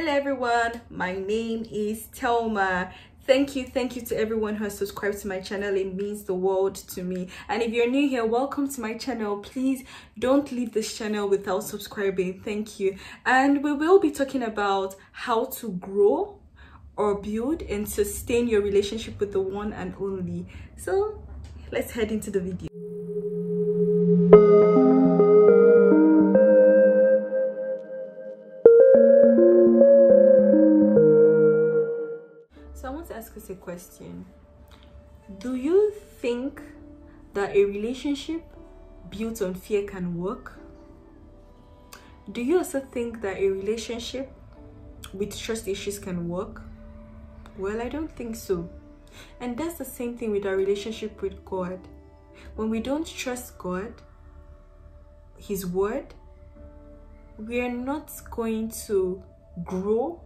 Hello everyone, my name is Thelma. Thank you to everyone who has subscribed to my channel. It means the world to me. And if you're new here, welcome to my channel. Please don't leave this channel without subscribing. Thank you. And we will be talking about how to grow or build and sustain your relationship with the one and only. So let's head into the video. A question: do you think that a relationship built on fear can work? Do you also think that a relationship with trust issues can work? Well, I don't think so. And that's the same thing with our relationship with God. When we don't trust God, His word, we are not going to grow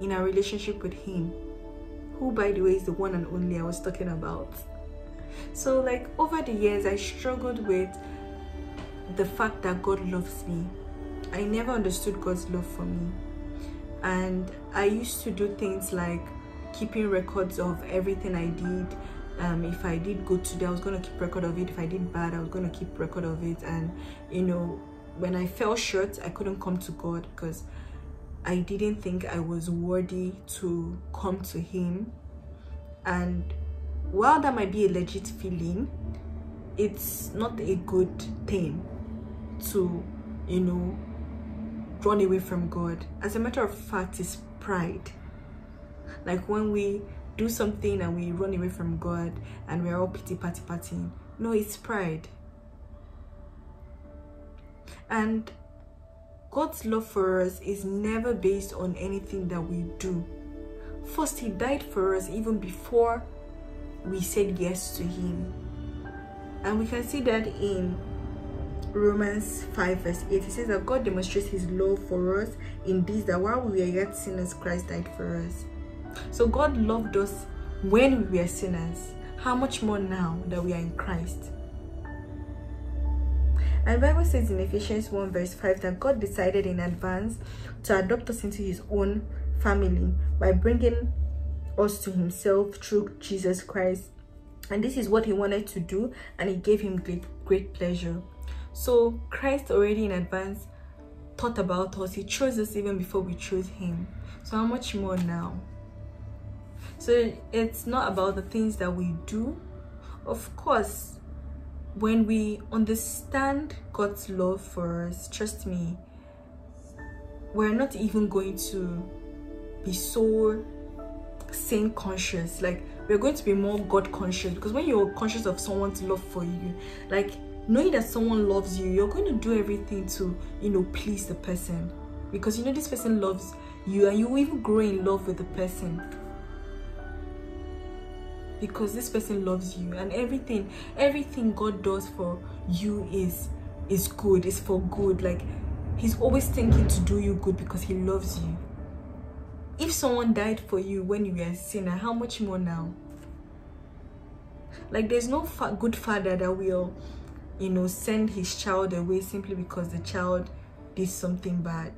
in our relationship with Him, who, by the way, is the one and only I was talking about. So, like, over the years, I struggled with the fact that God loves me. I never understood God's love for me. And I used to do things like keeping records of everything I did. If I did good today, I was going to keep record of it. If I did bad, I was going to keep record of it. And, you know, when I fell short, I couldn't come to God because I didn't think I was worthy to come to Him. And while that might be a legit feeling, it's not a good thing to, you know, run away from God. As a matter of fact, it's pride. Like when we do something and we run away from God and we're all pity-patting. No, it's pride. And God's love for us is never based on anything that we do. First, He died for us even before we said yes to Him. And we can see that in Romans 5 verse 8. It says that God demonstrates His love for us in this, that while we were yet sinners, Christ died for us. So God loved us when we were sinners. How much more now that we are in Christ? And the Bible says in Ephesians 1 verse 5 that God decided in advance to adopt us into His own family by bringing us to Himself through Jesus Christ. And this is what He wanted to do, and it gave Him great pleasure. So Christ already in advance thought about us. He chose us even before we chose Him. So how much more now? So it's not about the things that we do. Of course, when we understand God's love for us, trust me, we're not even going to be so sin conscious. Like, we're going to be more God conscious, because when you're conscious of someone's love for you, like knowing that someone loves you, you're going to do everything to, you know, please the person, because you know this person loves you, and you will even grow in love with the person, because this person loves you. And everything God does for you is good. It's for good. Like, He's always thinking to do you good because He loves you. If someone died for you when you were a sinner, how much more now? Like, there's no good father that will, you know, send his child away simply because the child did something bad.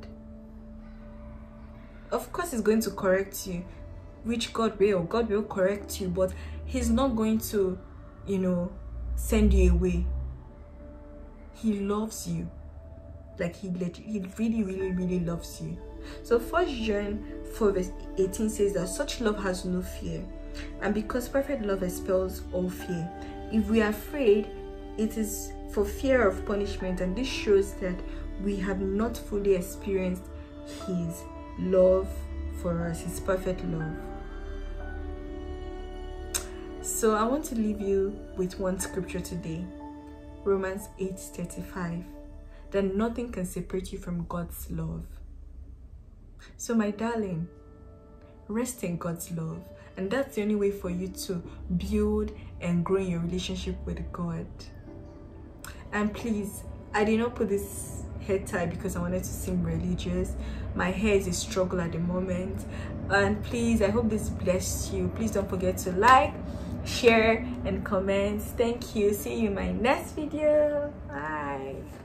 Of course, He's going to correct you, which God will correct you, but He's not going to, you know, send you away. He loves you. Like, He really, really, really loves you. So 1st John 4 verse 18 says that such love has no fear, and because perfect love expels all fear. If we are afraid, it is for fear of punishment, and this shows that we have not fully experienced His love for us, His perfect love. So I want to leave you with one scripture today, Romans 8:35, that nothing can separate you from God's love. So my darling, rest in God's love, and that's the only way for you to build and grow your relationship with God. And please, I did not put this hair tie because I wanted to seem religious. My hair is a struggle at the moment. And please, I hope this blessed you. Please don't forget to like, share, and comment. Thank you. See you in my next video. Bye.